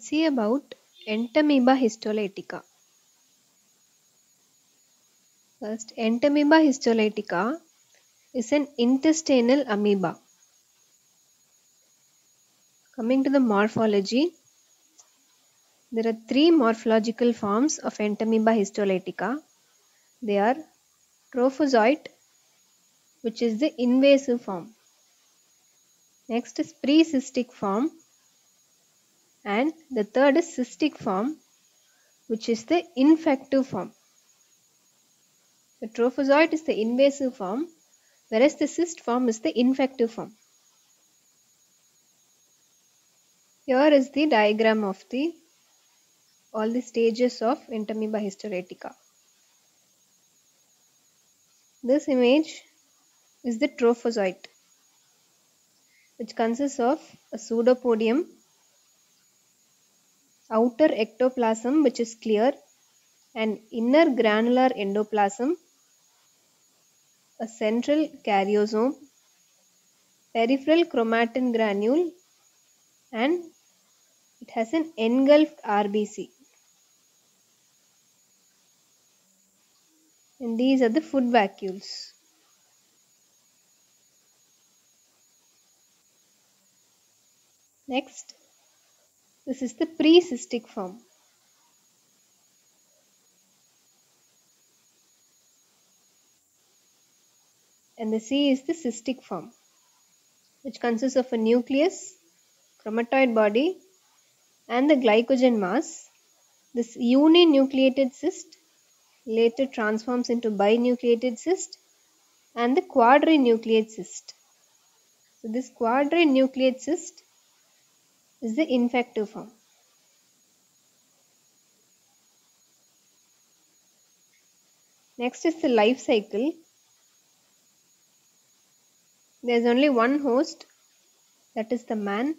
See about Entamoeba histolytica. First, Entamoeba histolytica is an intestinal amoeba. Coming to the morphology, there are three morphological forms of Entamoeba histolytica. They are trophozoite, which is the invasive form. Next is precystic form. And the third is cystic form, which is the infective form. The trophozoite is the invasive form, whereas the cyst form is the infective form. Here is the diagram of all the stages of Entamoeba histolytica. This image is the trophozoite, which consists of a pseudopodium, outer ectoplasm, which is clear, an inner granular endoplasm, a central karyosome, peripheral chromatin granule, and it has an engulfed RBC. And these are the food vacuoles. Next, this is the precystic form. And the C is the cystic form, which consists of a nucleus, chromatoid body, and the glycogen mass. This uninucleated cyst later transforms into binucleated cyst and the quadrinucleate cyst. So this quadrinucleate cyst is the infective form. Next is the life cycle. There is only one host, that is the man.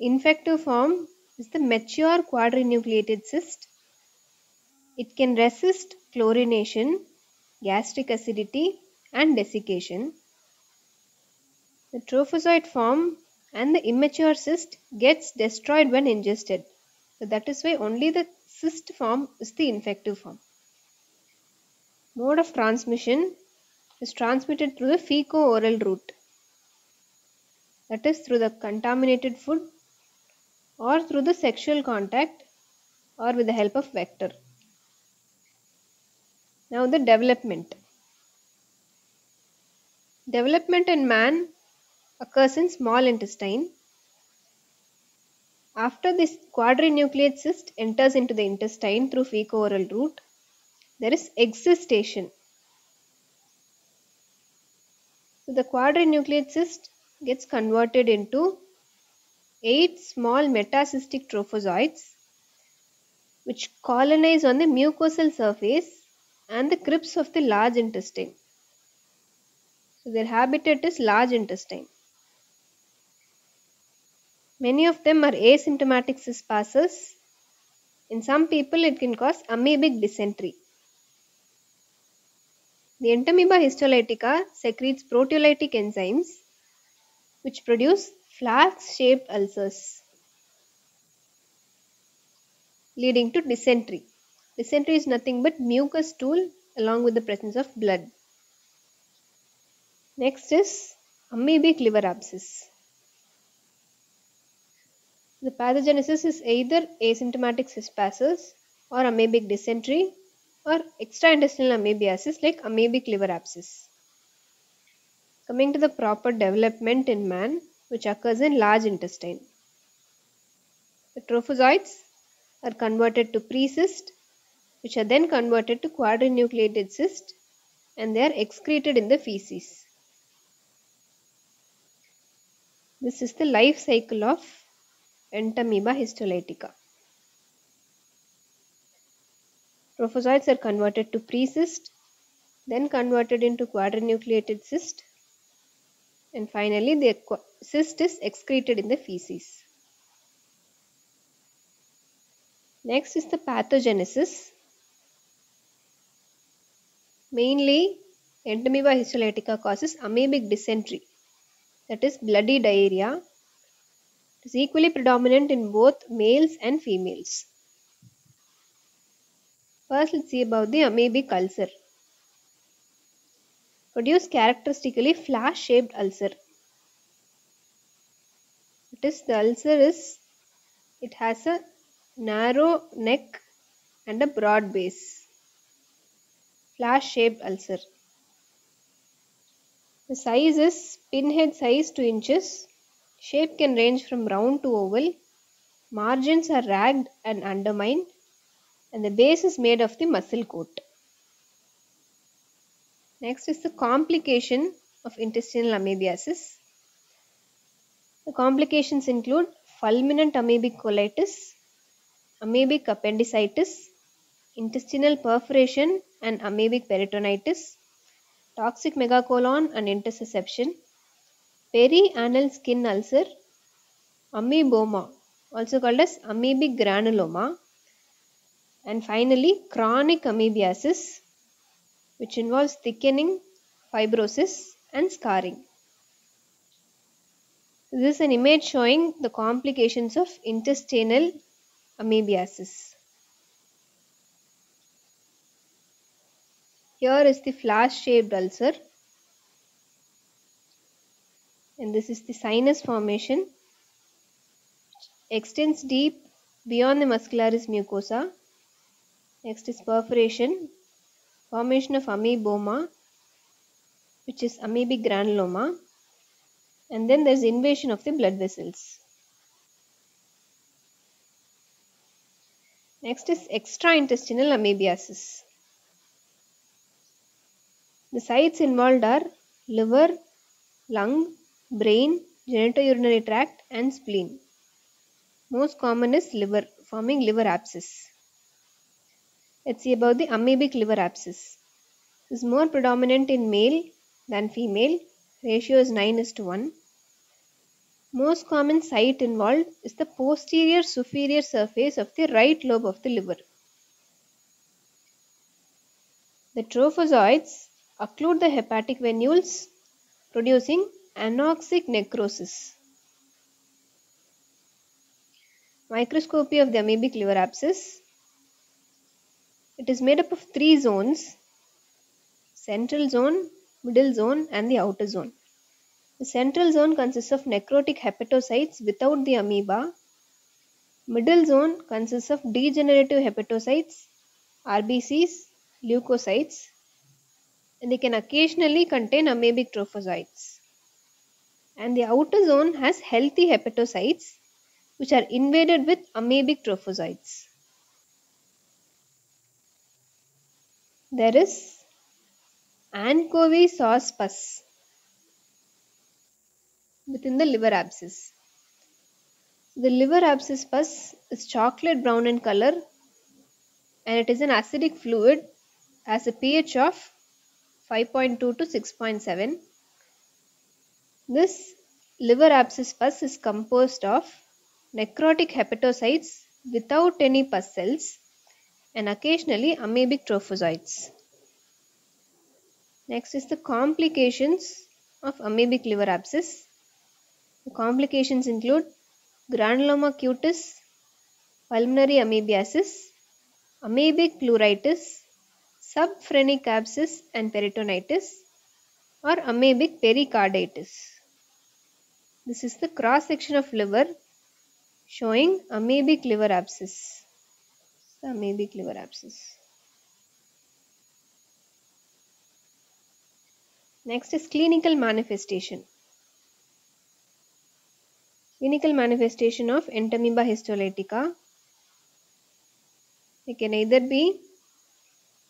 Infective form is the mature quadrinucleated cyst. It can resist chlorination, gastric acidity, and desiccation. The trophozoite form and the immature cyst gets destroyed when ingested. So that is why only the cyst form is the infective form. Mode of transmission is transmitted through the feco-oral route. That is through the contaminated food or through the sexual contact or with the help of vector. Now the development. Development in man occurs in small intestine. After this quadrinucleate cyst enters into the intestine through feco-oral route, there is excistation. So the quadrinucleate cyst gets converted into 8 small metacystic trophozoites, which colonize on the mucosal surface and the crypts of the large intestine. So their habitat is large intestine. Many of them are asymptomatic cyst passers. In some people, it can cause amoebic dysentery. The Entamoeba histolytica secretes proteolytic enzymes, which produce flax-shaped ulcers, leading to dysentery. Dysentery is nothing but mucus stool along with the presence of blood. Next is amoebic liver abscess. The pathogenesis is either asymptomatic cyst passers or amoebic dysentery or extraintestinal amoebiasis like amoebic liver abscess. Coming to the proper development in man, which occurs in large intestine. The trophozoites are converted to precyst, which are then converted to quadrinucleated cyst, and they are excreted in the feces. This is the life cycle of Entamoeba histolytica. Trophozoites are converted to precyst, then converted into quadrinucleated cyst, and finally the cyst is excreted in the feces. Next is the pathogenesis. Mainly, Entamoeba histolytica causes amoebic dysentery, that is bloody diarrhea, It is equally predominant in both males and females. First, let's see about the amoebic ulcer. Produce characteristically flash-shaped ulcer. It is the ulcer is, it has a narrow neck and a broad base. Flash-shaped ulcer. The size is pinhead size 2 inches. Shape can range from round to oval. Margins are ragged and undermined. And the base is made of the muscle coat. Next is the complication of intestinal amoebiasis. The complications include fulminant amoebic colitis, amoebic appendicitis, intestinal perforation and amoebic peritonitis, toxic megacolon and intussusception, perianal skin ulcer, amoeboma, also called as amoebic granuloma, and finally, chronic amoebiasis, which involves thickening, fibrosis, and scarring. This is an image showing the complications of intestinal amoebiasis. Here is the flash-shaped ulcer, and this is the sinus formation, which extends deep beyond the muscularis mucosa. Next is perforation, formation of amoeboma, which is amoebic granuloma, and then there is invasion of the blood vessels. Next is extraintestinal amoebiasis. The sites involved are liver, lung, brain, genitourinary tract and spleen. Most common is liver, forming liver abscess. Let's see about the amoebic liver abscess. It is more predominant in male than female. Ratio is 9:1. Most common site involved is the posterior superior surface of the right lobe of the liver. The trophozoites occlude the hepatic venules, producing anoxic necrosis. Microscopy of the amoebic liver abscess. It is made up of 3 zones, central zone, middle zone and the outer zone. The central zone consists of necrotic hepatocytes without the amoeba. Middle zone consists of degenerative hepatocytes, RBCs, leukocytes, and they can occasionally contain amoebic trophozoites. And the outer zone has healthy hepatocytes, which are invaded with amoebic trophozoites. There is anchovy sauce pus within the liver abscess. The liver abscess pus is chocolate brown in color and it is an acidic fluid, has a pH of 5.2 to 6.7. This liver abscess pus is composed of necrotic hepatocytes without any pus cells, and occasionally amoebic trophozoites. Next is the complications of amoebic liver abscess. The complications include granuloma cutis, pulmonary amoebiasis, amoebic pleuritis, subphrenic abscess and peritonitis, or amoebic pericarditis. This is the cross section of liver showing amoebic liver abscess. The amoebic liver abscess. Next is clinical manifestation. Clinical manifestation of Entamoeba histolytica. It can either be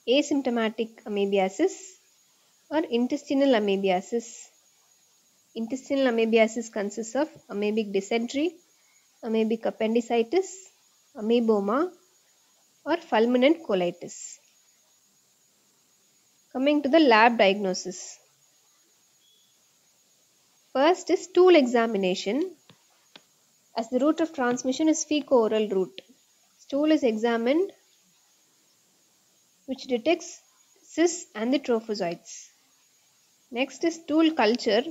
asymptomatic amoebiasis or intestinal amoebiasis. Intestinal amoebiasis consists of amoebic dysentery, amoebic appendicitis, amoeboma, or fulminant colitis. Coming to the lab diagnosis. First is stool examination, as the route of transmission is feco-oral route. Stool is examined, which detects cysts and the trophozoites. Next is stool culture.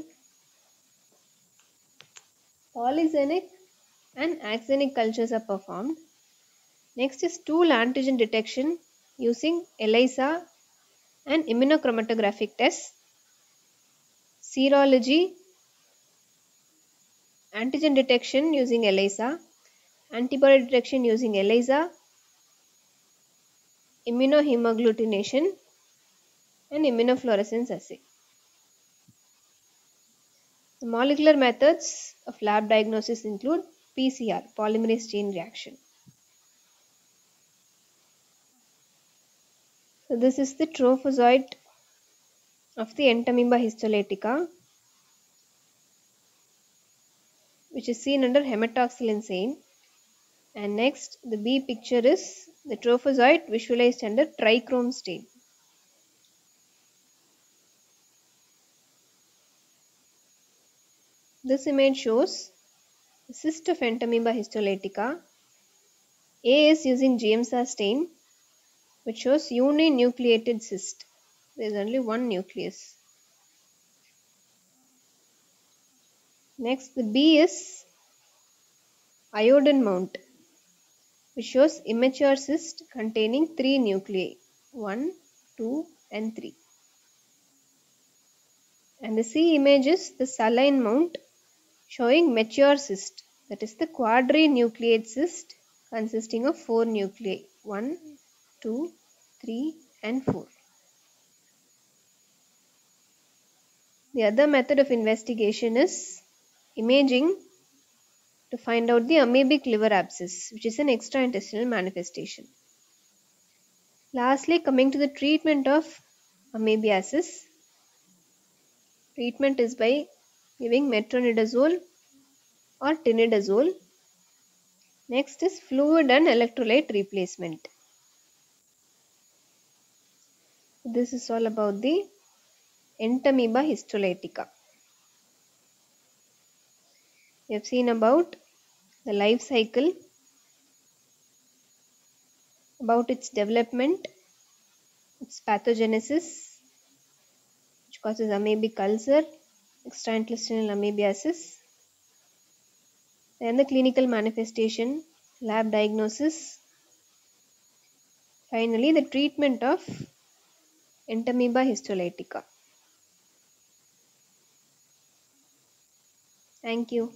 Polygenic and axenic cultures are performed. Next is stool antigen detection using ELISA and immunochromatographic tests. Serology, antigen detection using ELISA, antibody detection using ELISA, immunohemagglutination, and immunofluorescence assay. The molecular methods of lab diagnosis include PCR, polymerase chain reaction. So this is the trophozoite of the Entamoeba histolytica, which is seen under hematoxylin stain. And next, the B picture is the trophozoite visualized under trichrome stain. This image shows the cyst of Entamoeba histolytica. A is using Giemsa stain, which shows uninucleated cyst. There is only one nucleus. Next, the B is iodine mount, which shows immature cyst containing 3 nuclei, 1, 2, and 3. And the C image is the saline mount, showing mature cyst, that is the quadrinucleate cyst consisting of 4 nuclei, 1, 2, 3 and 4. The other method of investigation is imaging to find out the amoebic liver abscess, which is an extraintestinal manifestation. Lastly, coming to the treatment of amoebiasis, treatment is by giving metronidazole or tinidazole. Next is fluid and electrolyte replacement. This is all about the Entamoeba histolytica. We have seen about the life cycle, about its development, its pathogenesis, which causes amoebic ulcer, extraintestinal amoebiasis, then the clinical manifestation, lab diagnosis, finally the treatment of Entamoeba histolytica. Thank you.